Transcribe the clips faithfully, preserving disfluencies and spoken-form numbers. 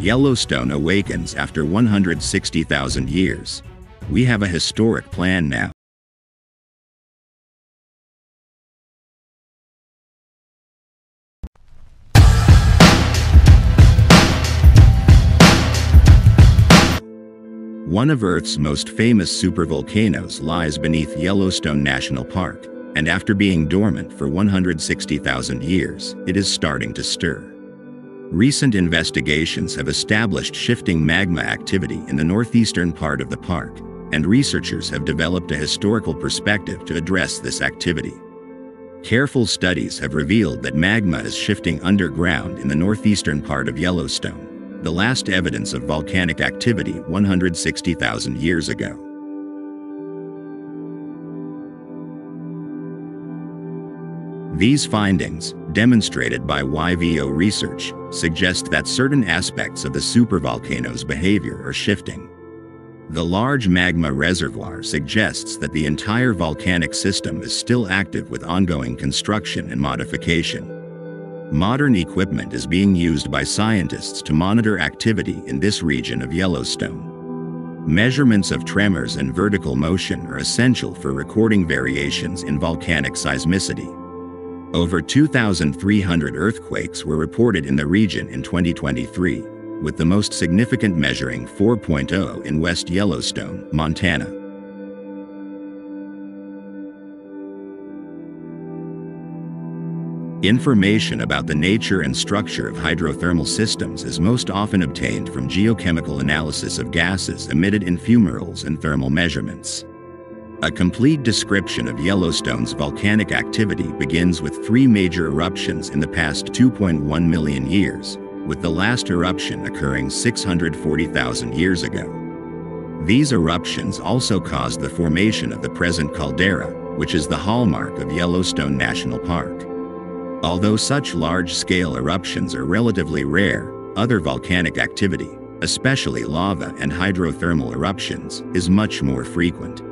Yellowstone awakens after one hundred sixty thousand years. We have a historic plan now. One of Earth's most famous supervolcanoes lies beneath Yellowstone National Park, and after being dormant for one hundred sixty thousand years, it is starting to stir. Recent investigations have established shifting magma activity in the northeastern part of the park, and researchers have developed a historical perspective to address this activity. Careful studies have revealed that magma is shifting underground in the northeastern part of Yellowstone, the last evidence of volcanic activity one hundred sixty thousand years ago. These findings, demonstrated by Y V O research, suggest that certain aspects of the supervolcano's behavior are shifting. The large magma reservoir suggests that the entire volcanic system is still active with ongoing construction and modification. Modern equipment is being used by scientists to monitor activity in this region of Yellowstone. Measurements of tremors and vertical motion are essential for recording variations in volcanic seismicity. Over two thousand three hundred earthquakes were reported in the region in twenty twenty-three, with the most significant measuring four point oh in West Yellowstone, Montana. Information about the nature and structure of hydrothermal systems is most often obtained from geochemical analysis of gases emitted in fumaroles and thermal measurements. A complete description of Yellowstone's volcanic activity begins with three major eruptions in the past two point one million years, with the last eruption occurring six hundred forty thousand years ago. These eruptions also caused the formation of the present caldera, which is the hallmark of Yellowstone National Park. Although such large-scale eruptions are relatively rare, other volcanic activity, especially lava and hydrothermal eruptions, is much more frequent.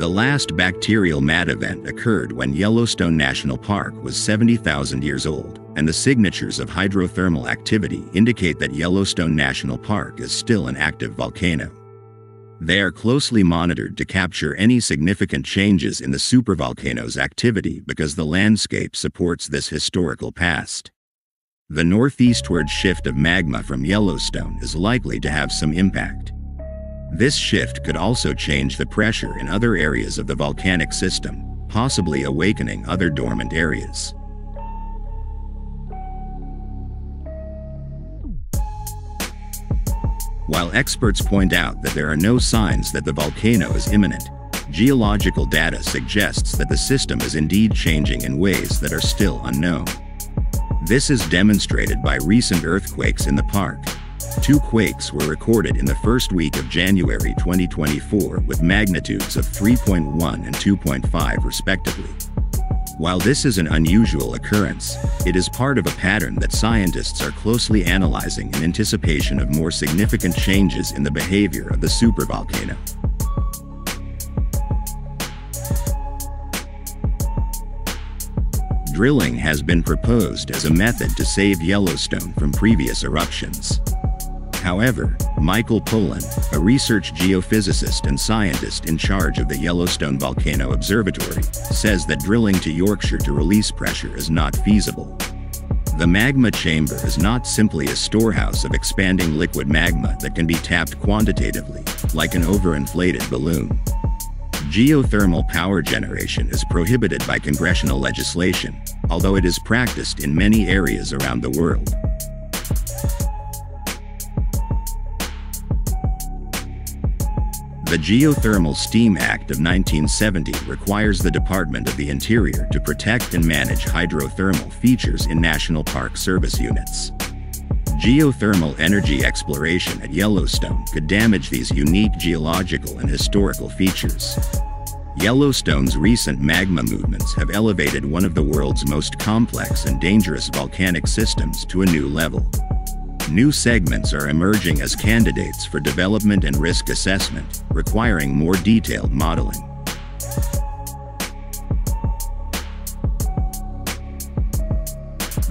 The last bacterial mat event occurred when Yellowstone National Park was seventy thousand years old, and the signatures of hydrothermal activity indicate that Yellowstone National Park is still an active volcano. They are closely monitored to capture any significant changes in the supervolcano's activity because the landscape supports this historical past. The northeastward shift of magma from Yellowstone is likely to have some impact. This shift could also change the pressure in other areas of the volcanic system, possibly awakening other dormant areas. While experts point out that there are no signs that the volcano is imminent, geological data suggests that the system is indeed changing in ways that are still unknown. This is demonstrated by recent earthquakes in the park. Two quakes were recorded in the first week of January twenty twenty-four with magnitudes of three point one and two point five respectively. While this is an unusual occurrence, it is part of a pattern that scientists are closely analyzing in anticipation of more significant changes in the behavior of the supervolcano. Drilling has been proposed as a method to save Yellowstone from previous eruptions. However, Michael Poland, a research geophysicist and scientist in charge of the Yellowstone Volcano Observatory, says that drilling to Yorkshire to release pressure is not feasible. The magma chamber is not simply a storehouse of expanding liquid magma that can be tapped quantitatively, like an overinflated balloon. Geothermal power generation is prohibited by congressional legislation, although it is practiced in many areas around the world. The Geothermal Steam Act of nineteen seventy requires the Department of the Interior to protect and manage hydrothermal features in National Park Service units. Geothermal energy exploration at Yellowstone could damage these unique geological and historical features. Yellowstone's recent magma movements have elevated one of the world's most complex and dangerous volcanic systems to a new level. New segments are emerging as candidates for development and risk assessment, requiring more detailed modeling.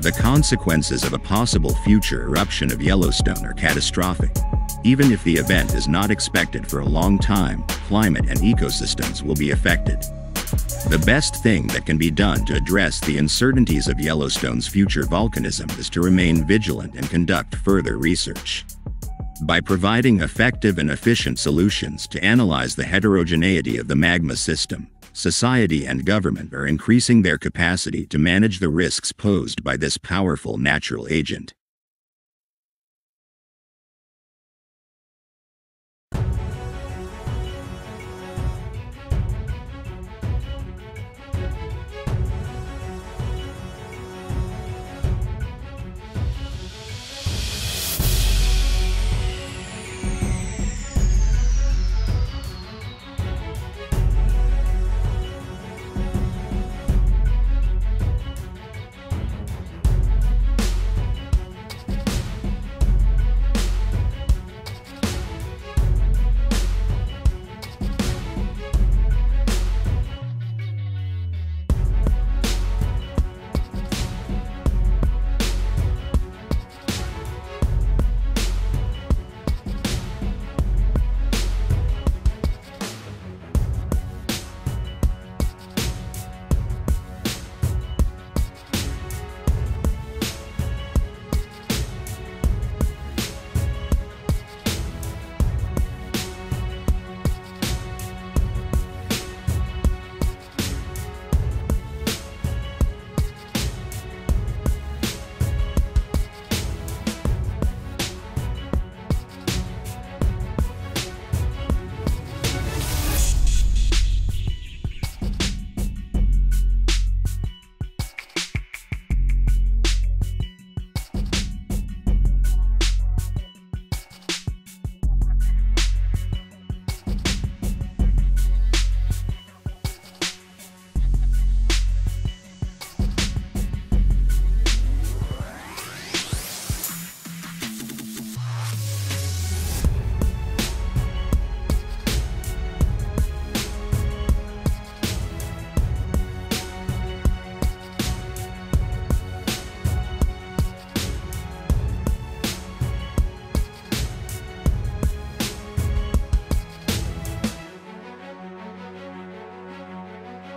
The consequences of a possible future eruption of Yellowstone are catastrophic. Even if the event is not expected for a long time, climate and ecosystems will be affected. The best thing that can be done to address the uncertainties of Yellowstone's future volcanism is to remain vigilant and conduct further research. By providing effective and efficient solutions to analyze the heterogeneity of the magma system, society and government are increasing their capacity to manage the risks posed by this powerful natural agent.